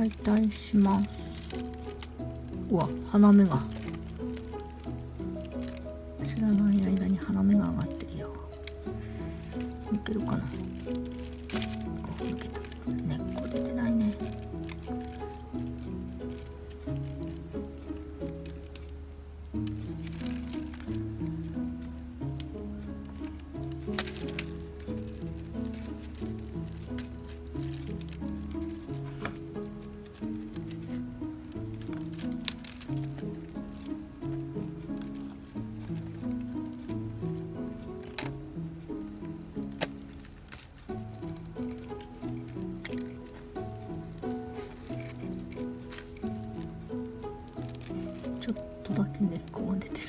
解体します。うわ、花芽が。知らない間に花芽が上がってるよ。抜けるかな。抜けた。根っこ出てないね。根っこも出てる。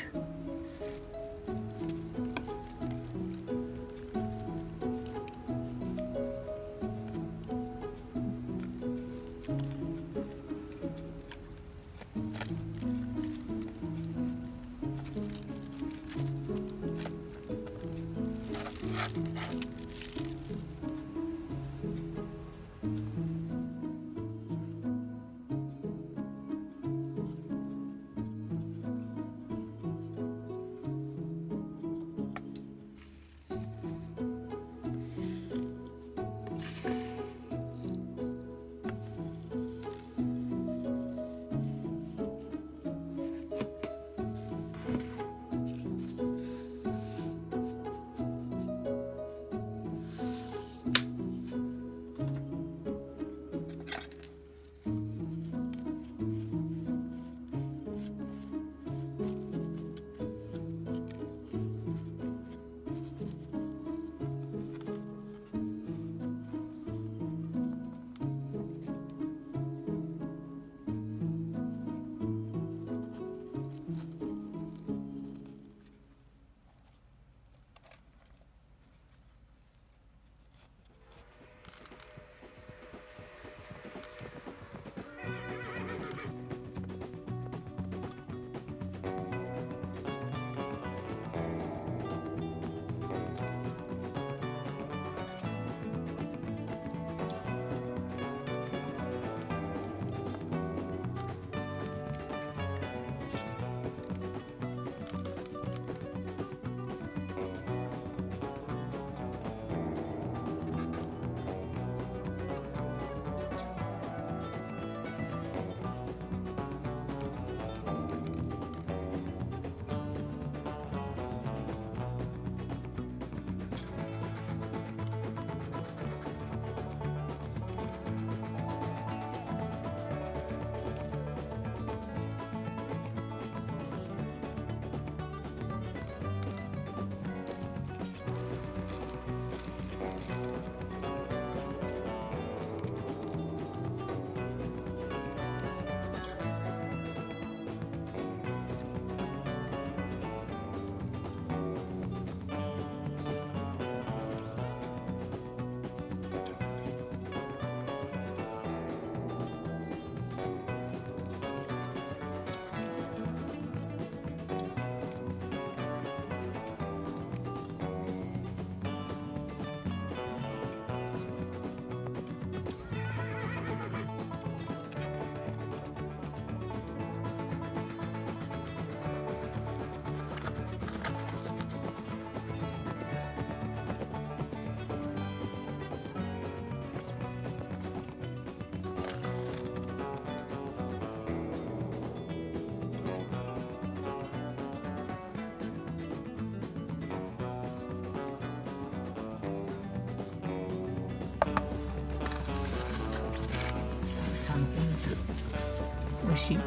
美味しい。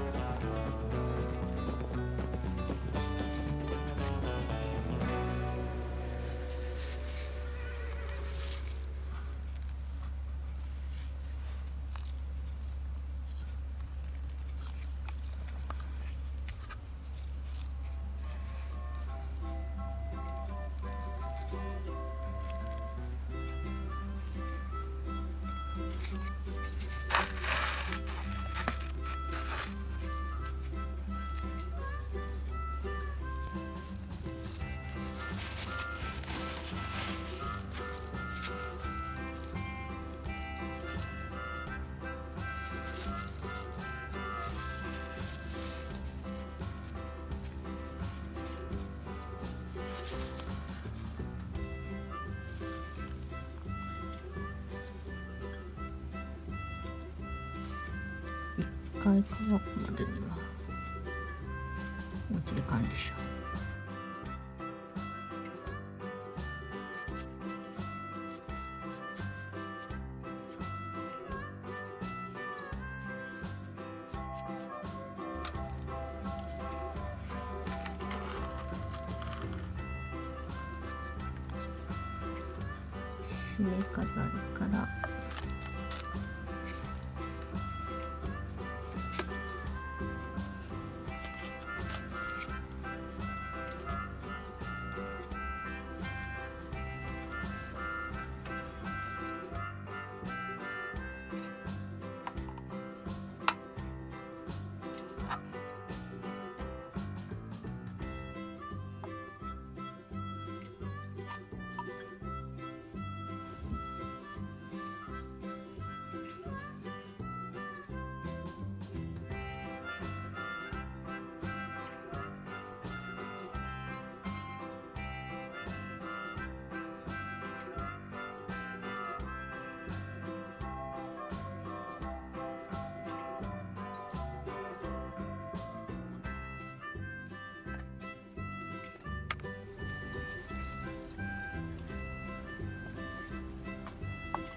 開開くまでにはお家で管理しよう。締め飾りから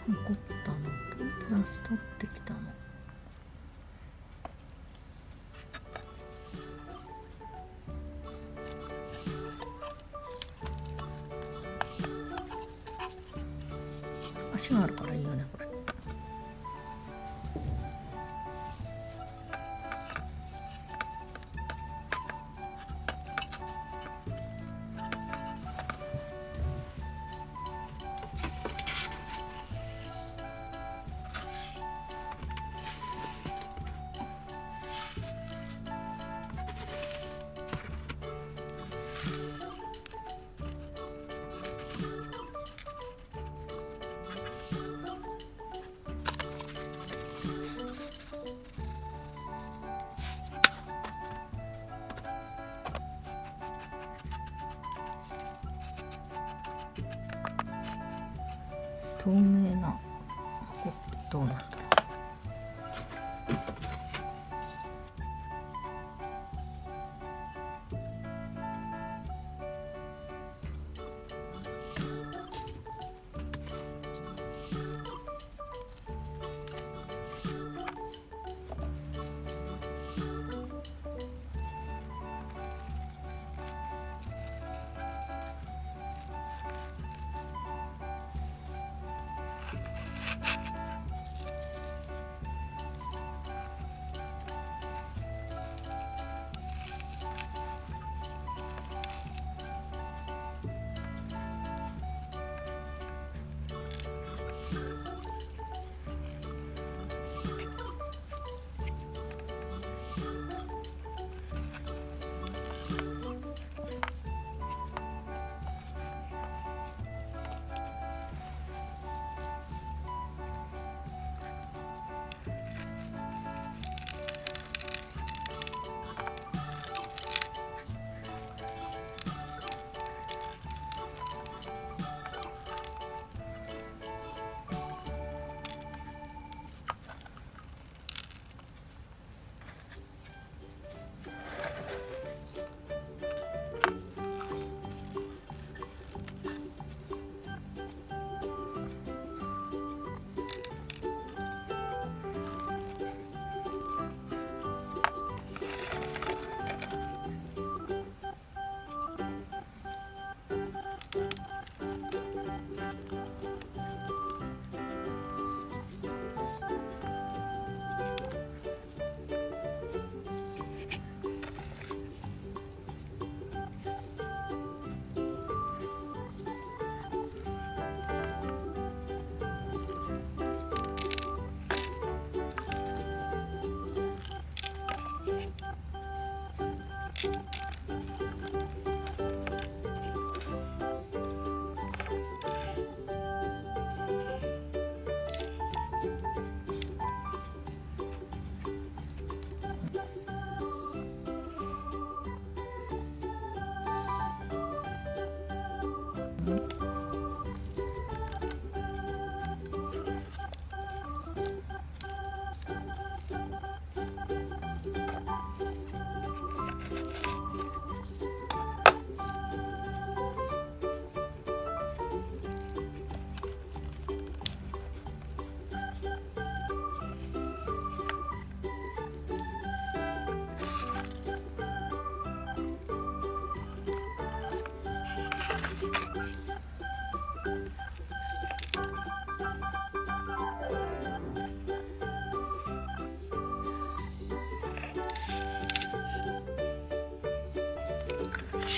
残ったのとプラス取ってきたの。足があるからいいよねこれ。透明な箱ってどうなんだろう。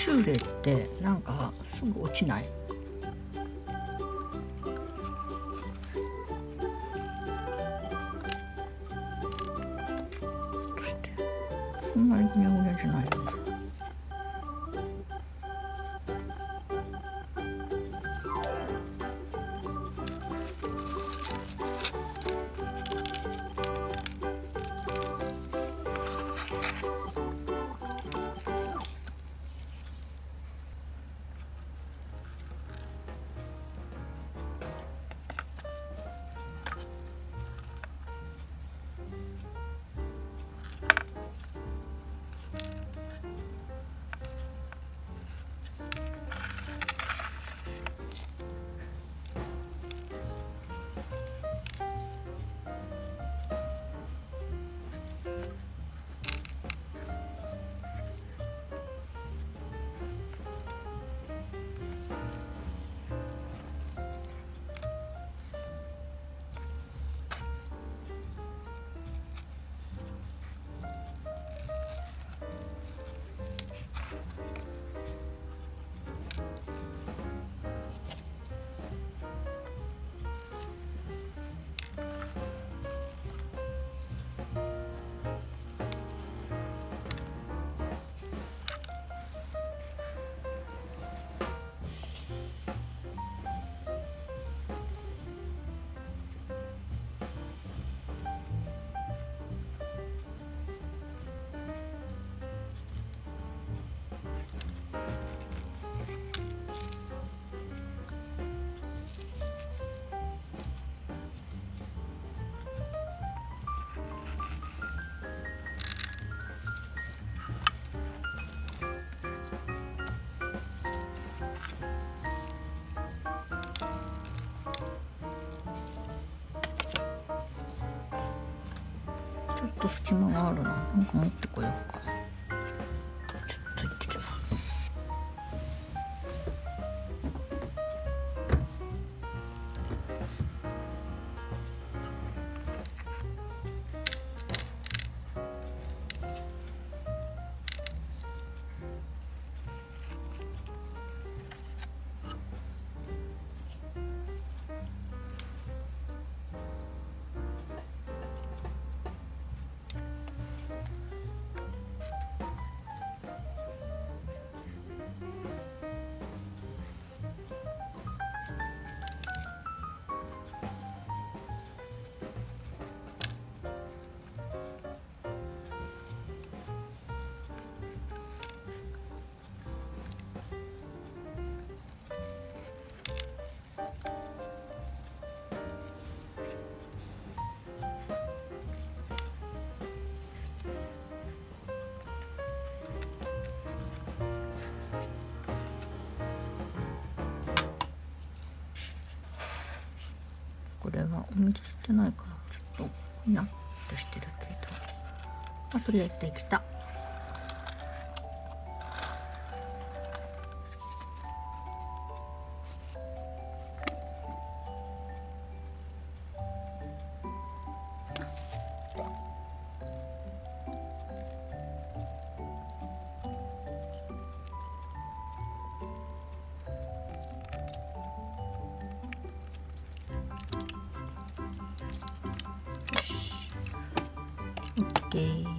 シュレってなんかすぐ落ちない？どうしてそんなにぐにゃぐにゃじゃないよね。ちょっと隙間があるな。なんか持ってこようか。ちょっと行ってきます。これはお水吸ってないからちょっとふにゃっとしてるけど、まあ、とりあえずできた。Okay.